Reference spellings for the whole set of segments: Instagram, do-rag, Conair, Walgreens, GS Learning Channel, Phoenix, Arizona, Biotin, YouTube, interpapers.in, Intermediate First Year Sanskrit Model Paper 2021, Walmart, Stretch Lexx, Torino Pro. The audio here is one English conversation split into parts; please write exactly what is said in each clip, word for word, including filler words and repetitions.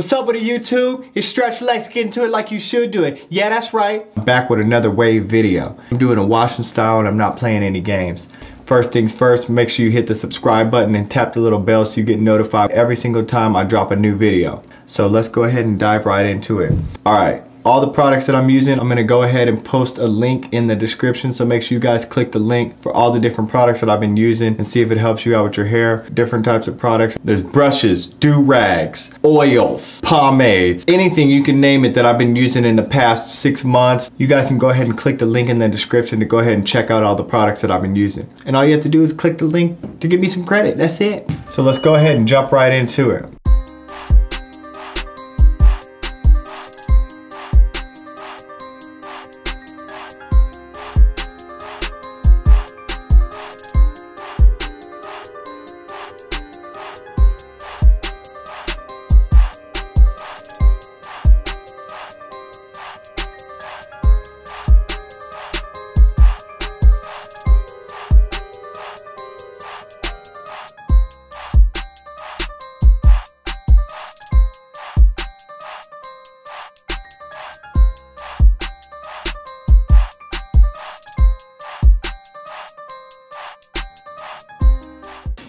What's up with the YouTube? It's Stretch Lexx, get into it like you should do it. Yeah, that's right. I'm back with another wave video. I'm doing a washing style and I'm not playing any games. First things first, make sure you hit the subscribe button and tap the little bell so you get notified every single time I drop a new video. So let's go ahead and dive right into it. All right, all the products that I'm using, I'm gonna go ahead and post a link in the description. So make sure you guys click the link for all the different products that I've been using and see if it helps you out with your hair. Different types of products. There's brushes, do-rags, oils, pomades, anything you can name it that I've been using in the past six months. You guys can go ahead and click the link in the description to go ahead and check out all the products that I've been using. And all you have to do is click the link to give me some credit. That's it. So let's go ahead and jump right into it.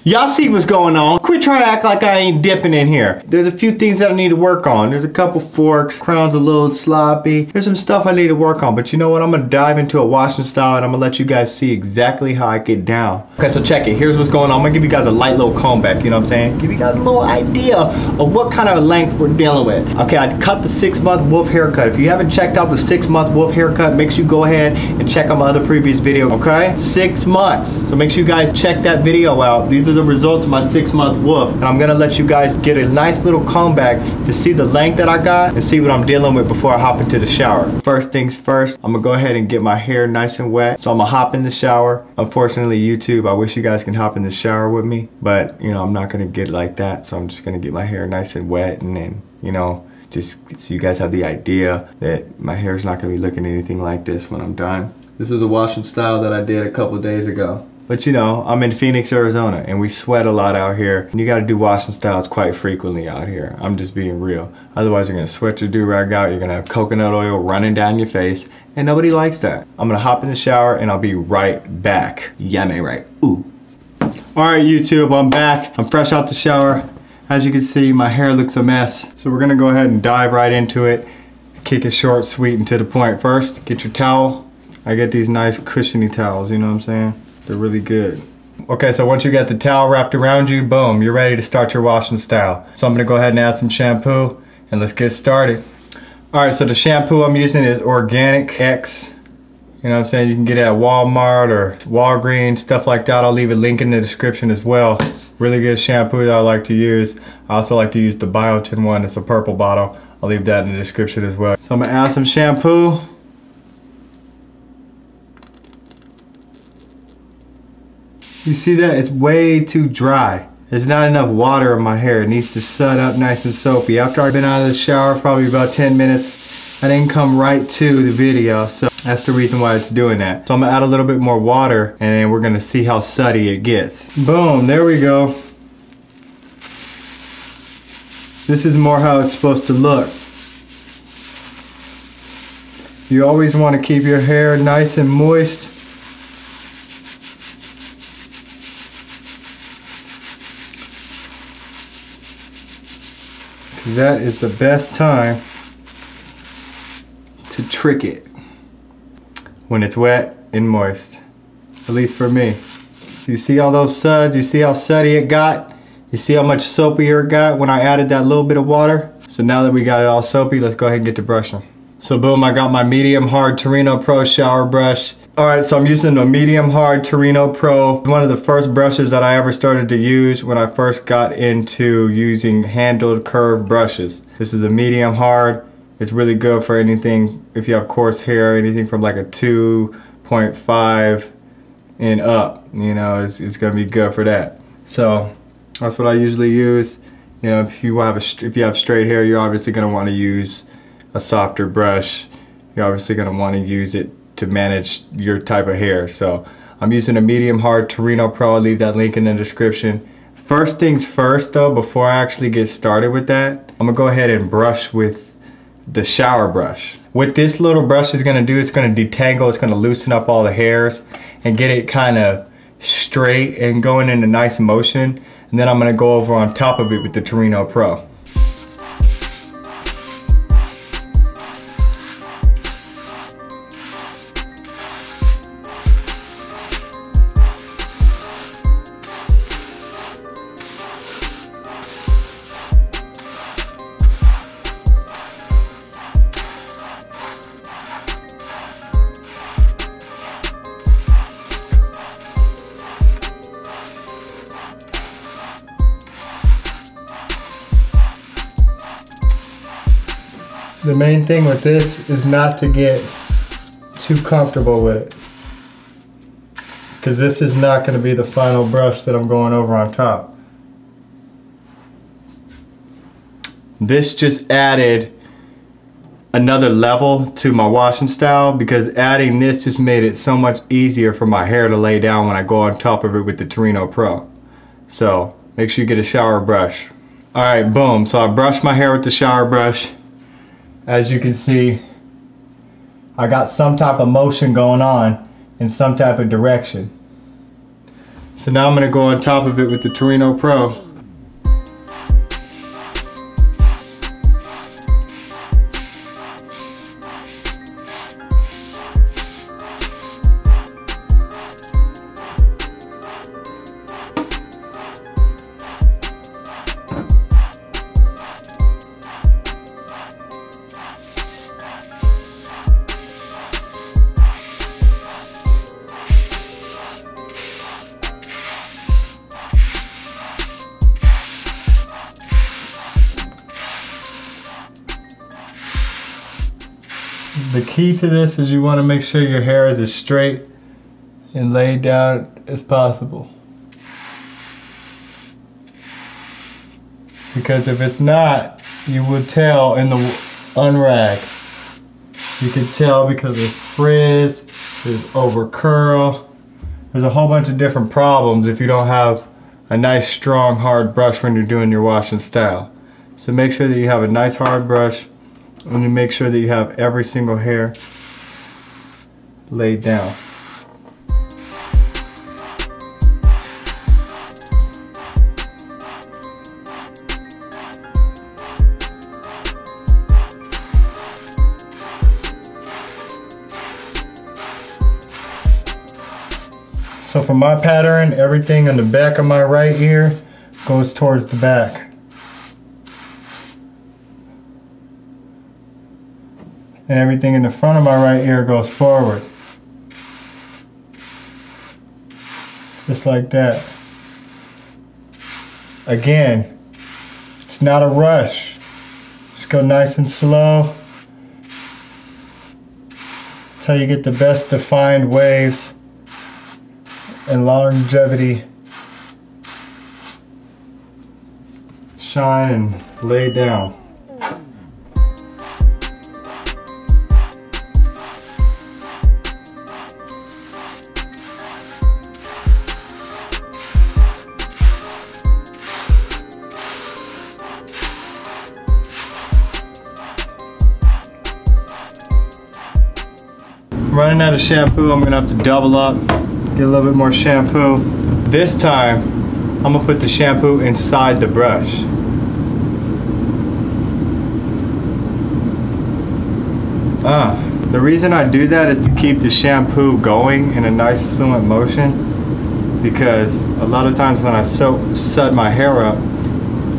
Y'all see what's going on. Quit trying to act like I ain't dipping in here. There's a few things that I need to work on. There's a couple forks, crown's a little sloppy. There's some stuff I need to work on, but you know what? I'm gonna dive into a washing style and I'm gonna let you guys see exactly how I get down. Okay, so check it. Here's what's going on. I'm gonna give you guys a light little comb back, you know what I'm saying? Give you guys a little idea of what kind of length we're dealing with. Okay, I cut the six month wolf haircut. If you haven't checked out the six month wolf haircut, make sure you go ahead and check out my other previous video, okay? Six months. So make sure you guys check that video out. These are the results of my six month wolf, and I'm gonna let you guys get a nice little comb back to see the length that I got and see what I'm dealing with before I hop into the shower. First things first, I'm gonna go ahead and get my hair nice and wet. So I'm gonna hop in the shower. Unfortunately, YouTube, I wish you guys can hop in the shower with me, but you know, I'm not gonna get like that. So I'm just gonna get my hair nice and wet, and then, you know, just so you guys have the idea that my hair's not gonna be looking anything like this when I'm done. This is a washing style that I did a couple days ago. But you know, I'm in Phoenix, Arizona, and we sweat a lot out here. And you gotta do washing styles quite frequently out here. I'm just being real. Otherwise, you're gonna sweat your do-rag out, you're gonna have coconut oil running down your face, and nobody likes that. I'm gonna hop in the shower, and I'll be right back. Yummy, right? Ooh. All right, YouTube, I'm back. I'm fresh out the shower. As you can see, my hair looks a mess. So we're gonna go ahead and dive right into it. Kick it short, sweet, and to the point. First, get your towel. I get these nice cushiony towels, you know what I'm saying? They're really good. Okay, so once you got the towel wrapped around you, boom, you're ready to start your washing style. So I'm gonna go ahead and add some shampoo and let's get started. All right, so the shampoo I'm using is Organic X. You know what I'm saying? You can get it at Walmart or Walgreens, stuff like that. I'll leave a link in the description as well. Really good shampoo that I like to use. I also like to use the Biotin one. It's a purple bottle. I'll leave that in the description as well. So I'm gonna add some shampoo. You see that? It's way too dry. There's not enough water in my hair. It needs to set up nice and soapy. After I've been out of the shower probably about ten minutes, I didn't come right to the video, so that's the reason why it's doing that. So I'm gonna add a little bit more water and then we're gonna see how sooty it gets. Boom, there we go. This is more how it's supposed to look. You always want to keep your hair nice and moist. That is the best time to trick it, when it's wet and moist, at least for me. You see all those suds? You see how sooty it got? You see how much soapier it got when I added that little bit of water? So now that we got it all soapy, let's go ahead and get to brushing. So boom, I got my medium hard Torino Pro shower brush. Alright, so I'm using a medium hard Torino Pro. One of the first brushes that I ever started to use when I first got into using handled curved brushes. This is a medium hard. It's really good for anything, if you have coarse hair, anything from like a two point five and up. You know, it's, it's going to be good for that. So that's what I usually use. You know, if you have, a, if you have straight hair, you're obviously going to want to use a softer brush. You're obviously going to want to use it to manage your type of hair. So I'm using a medium hard Torino Pro. I'll leave that link in the description. First things first though, before I actually get started with that, I'm gonna go ahead and brush with the shower brush. What this little brush is gonna do, it's gonna detangle, it's gonna loosen up all the hairs and get it kind of straight and going in a nice motion. And then I'm gonna go over on top of it with the Torino Pro. The main thing with this is not to get too comfortable with it, because this is not going to be the final brush that I'm going over on top. This just added another level to my washing style, because adding this just made it so much easier for my hair to lay down when I go on top of it with the Torino Pro. So make sure you get a shower brush. Alright, boom. So I brushed my hair with the shower brush. As you can see, I got some type of motion going on in some type of direction. So now I'm going to go on top of it with the Torino Pro. The key to this is you want to make sure your hair is as straight and laid down as possible. Because if it's not, you will tell in the unrag. You can tell because there's frizz, there's over curl. There's a whole bunch of different problems if you don't have a nice, strong, hard brush when you're doing your washing style. So make sure that you have a nice, hard brush. And you make sure that you have every single hair laid down. So for my pattern, everything on the back of my right ear goes towards the back. And everything in the front of my right ear goes forward. Just like that. Again, it's not a rush. Just go nice and slow until you get the best defined waves and longevity. Shine and lay down. Running out of shampoo, I'm gonna have to double up, get a little bit more shampoo. This time, I'm gonna put the shampoo inside the brush. Ah, the reason I do that is to keep the shampoo going in a nice fluent motion, because a lot of times when I soak, set my hair up,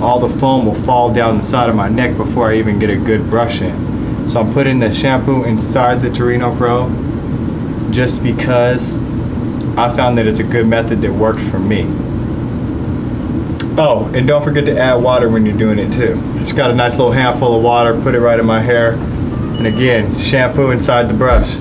all the foam will fall down the side of my neck before I even get a good brush in. So I'm putting the shampoo inside the Torino Pro just because I found that it's a good method that works for me. Oh, and don't forget to add water when you're doing it too. Just got a nice little handful of water, put it right in my hair. And again, shampoo inside the brush.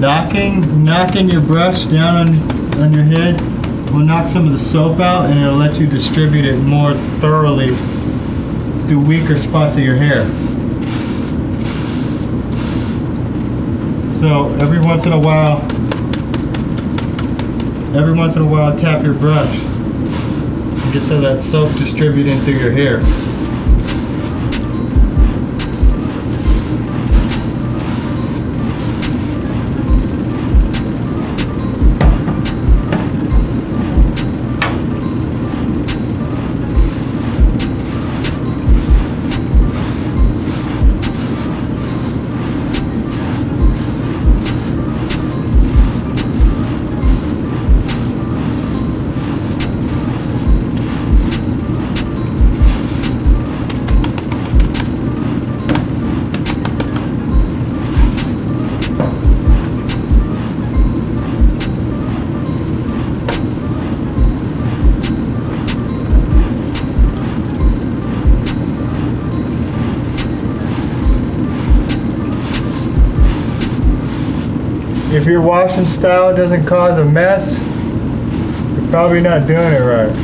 knocking knocking your brush down on, on your head will knock some of the soap out, and it'll let you distribute it more thoroughly through weaker spots of your hair. So every once in a while, every once in a while, tap your brush and get some of that soap distributed through your hair. If your washing style doesn't cause a mess, you're probably not doing it right.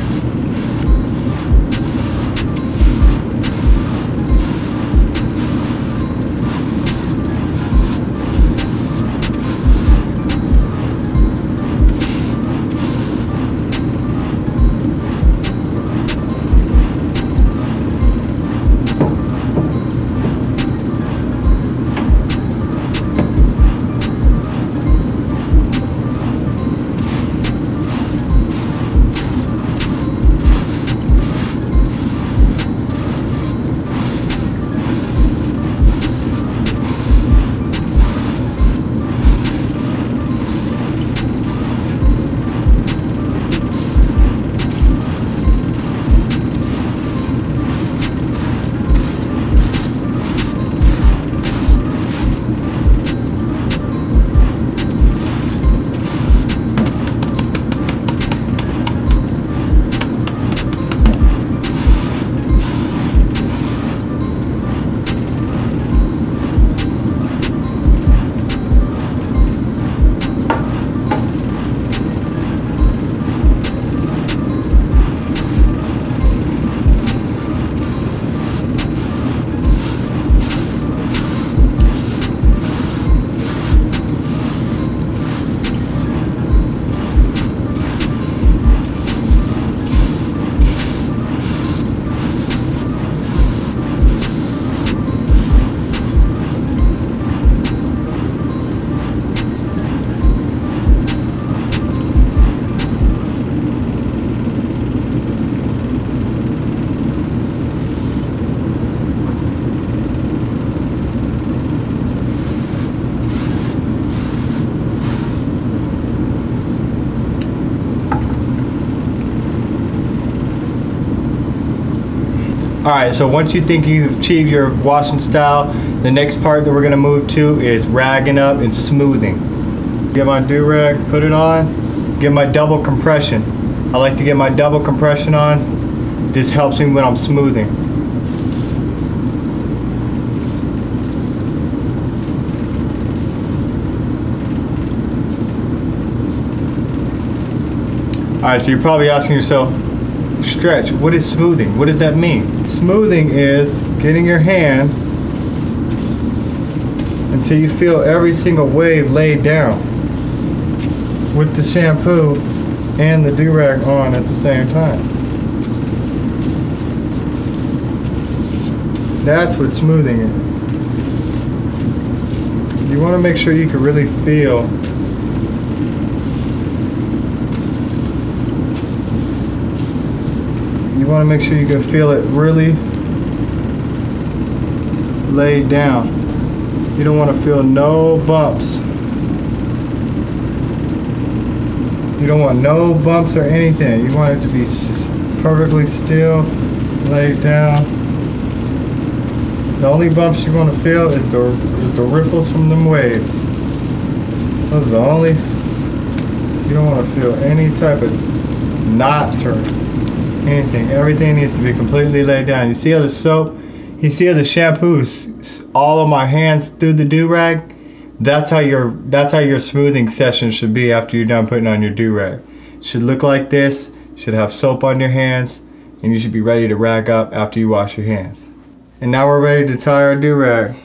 Alright, so once you think you've achieved your washing style, the next part that we're going to move to is ragging up and smoothing. Get my do-rag, put it on, get my double compression. I like to get my double compression on. This helps me when I'm smoothing. Alright, so you're probably asking yourself, Stretch, what is smoothing? What does that mean? Smoothing is getting your hand until you feel every single wave laid down with the shampoo and the do-rag on at the same time. That's what smoothing is. You want to make sure you can really feel You want to make sure you can feel it really laid down. You don't want to feel no bumps. You don't want no bumps or anything. You want it to be perfectly still, laid down. The only bumps you want to feel is the, is the ripples from them waves. Those are the only. You don't want to feel any type of knots or anything. Everything needs to be completely laid down. You see how the soap, you see how the shampoo, all of my hands through the do-rag? That's how your that's how your smoothing session should be after you're done putting on your do-rag. Should look like this, should have soap on your hands, and you should be ready to rag up after you wash your hands. And now we're ready to tie our do-rag.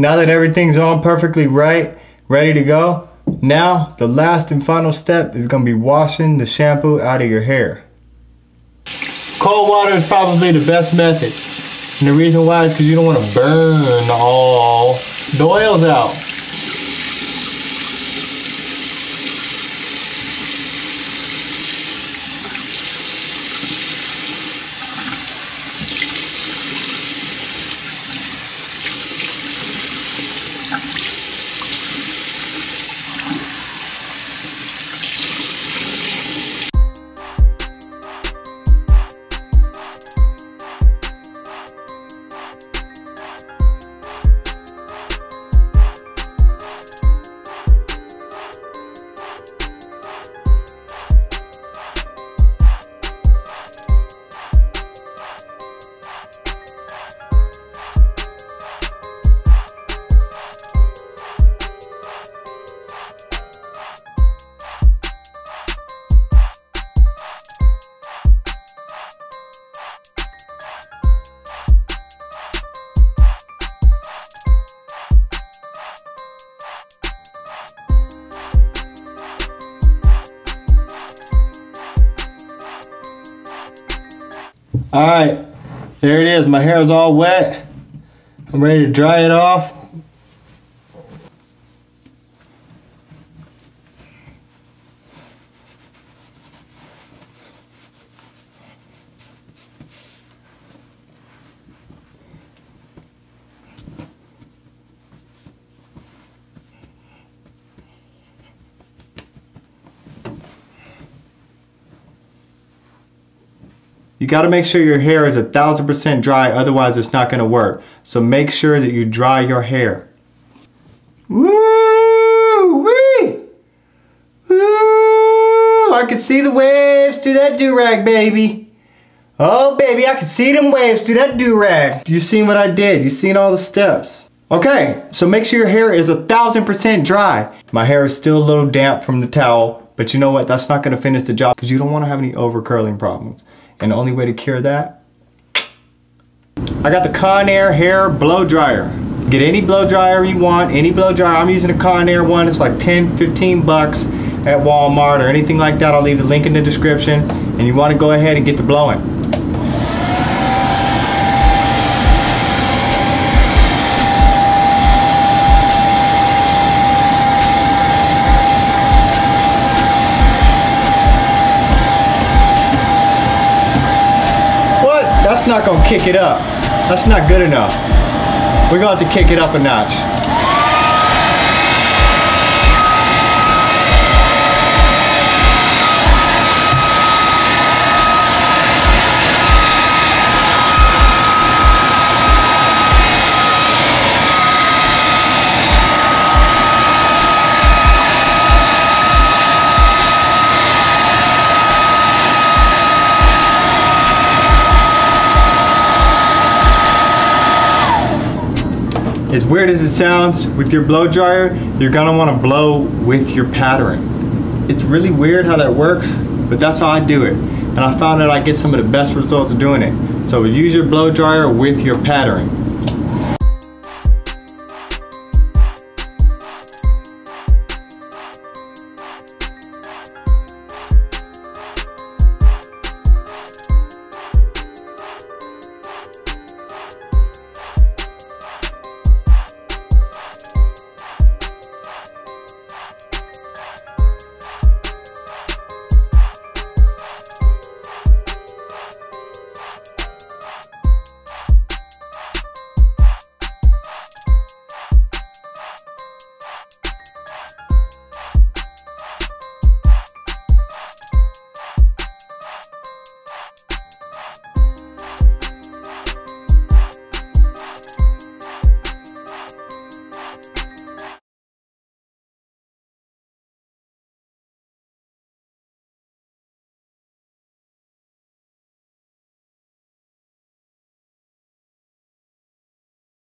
Now that everything's all perfectly right, ready to go, now the last and final step is gonna be washing the shampoo out of your hair. Cold water is probably the best method. And the reason why is because you don't wanna burn all the oils out. All right, there it is. My hair is all wet. I'm ready to dry it off. You gotta make sure your hair is a thousand percent dry, otherwise it's not gonna work. So make sure that you dry your hair. Woo! Wee! Woo! I can see the waves through that do-rag, baby. Oh baby, I can see them waves through that do-rag. You seen what I did, you seen all the steps. Okay, so make sure your hair is a thousand percent dry. My hair is still a little damp from the towel, but you know what, that's not gonna finish the job because you don't wanna have any over curling problems. And the only way to cure that, I got the Conair hair blow dryer. Get any blow dryer you want, any blow dryer. I'm using a Conair one, it's like ten, fifteen bucks at Walmart or anything like that. I'll leave the link in the description. And you want to go ahead and get the blowing. Not gonna kick it up. That's not good enough. We're gonna have to kick it up a notch. As weird as it sounds, with your blow dryer, you're gonna wanna blow with your pattern. It's really weird how that works, but that's how I do it. And I found that I get some of the best results doing it. So use your blow dryer with your pattern.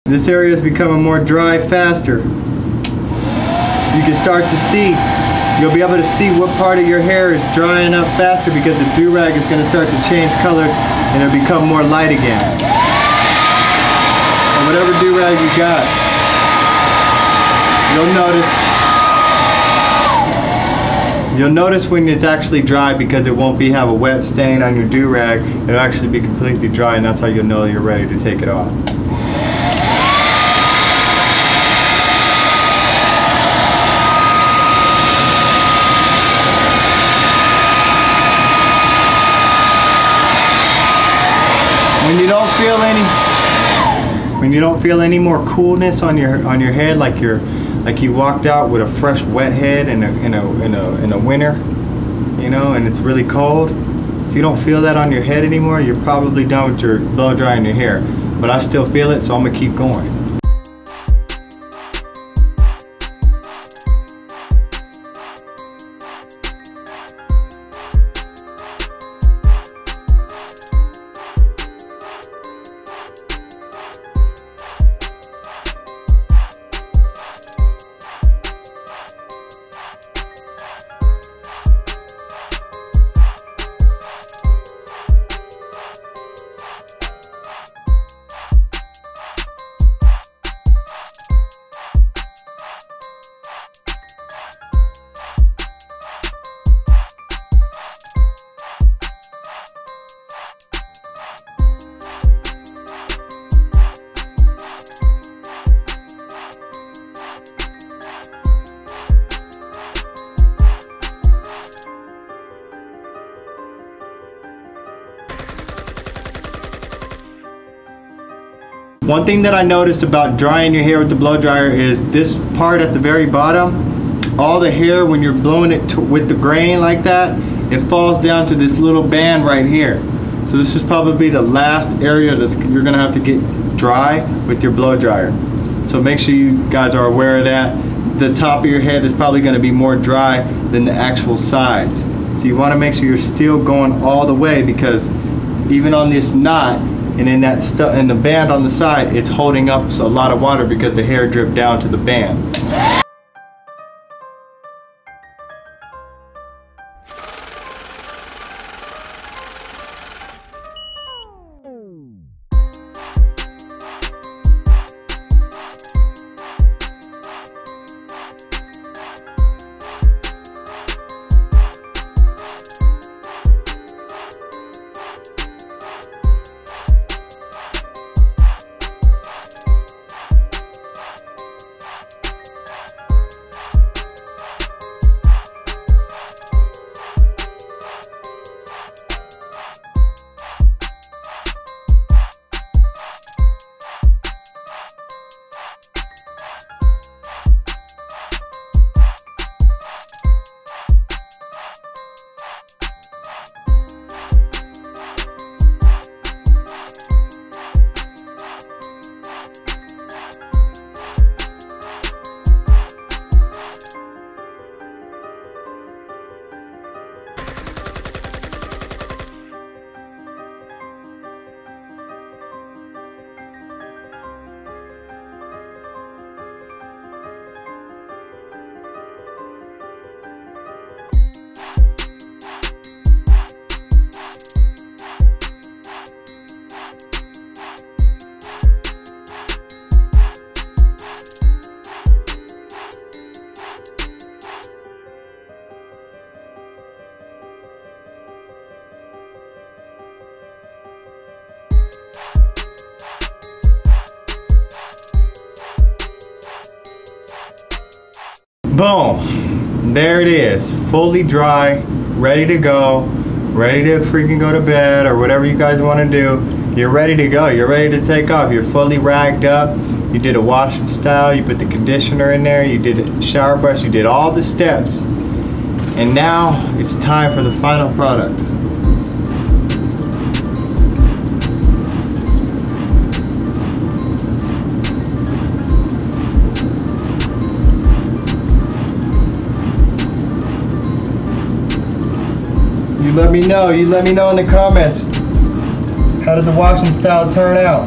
This area is becoming more dry faster. You can start to see, you'll be able to see what part of your hair is drying up faster because the do-rag is going to start to change colors and it'll become more light again. And whatever do-rag you got, you'll notice, you'll notice when it's actually dry because it won't be have a wet stain on your do-rag. It'll actually be completely dry, and that's how you'll know you're ready to take it off. When you don't feel any, when you don't feel any more coolness on your on your head, like you're, like you walked out with a fresh wet head in a in a in a in a winter, you know, and it's really cold. If you don't feel that on your head anymore, you're probably done with your blow drying your hair. But I still feel it, so I'm gonna keep going. One thing that I noticed about drying your hair with the blow dryer is this part at the very bottom, all the hair, when you're blowing it to, with the grain like that, it falls down to this little band right here. So this is probably the last area that you're gonna have to get dry with your blow dryer. So make sure you guys are aware of that. The top of your head is probably gonna be more dry than the actual sides. So you wanna make sure you're still going all the way, because even on this knot, and in that stu in the band on the side, it's holding up a lot of water because the hair dripped down to the band. Boom, there it is, fully dry, ready to go, ready to freaking go to bed or whatever you guys want to do. You're ready to go, you're ready to take off, you're fully ragged up. You did a wash and style, you put the conditioner in there, you did a shower brush, you did all the steps. And now it's time for the final product. You let me know, you let me know in the comments. How did the wash and style turn out?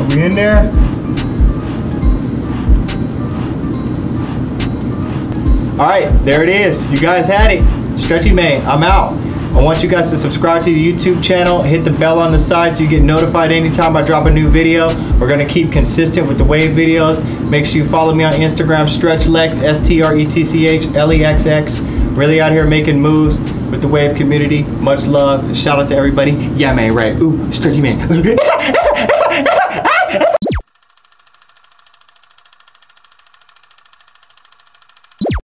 Are we in there? Alright, there it is. You guys had it. Stretchy Man, I'm out. I want you guys to subscribe to the YouTube channel. Hit the bell on the side so you get notified anytime I drop a new video. We're going to keep consistent with the wave videos. Make sure you follow me on Instagram, Stretch Lexx, S T R E T C H L E X X. Really out here making moves with the wave community. Much love. Shout out to everybody. Yeah, man, right. Ooh, Stretchy Man.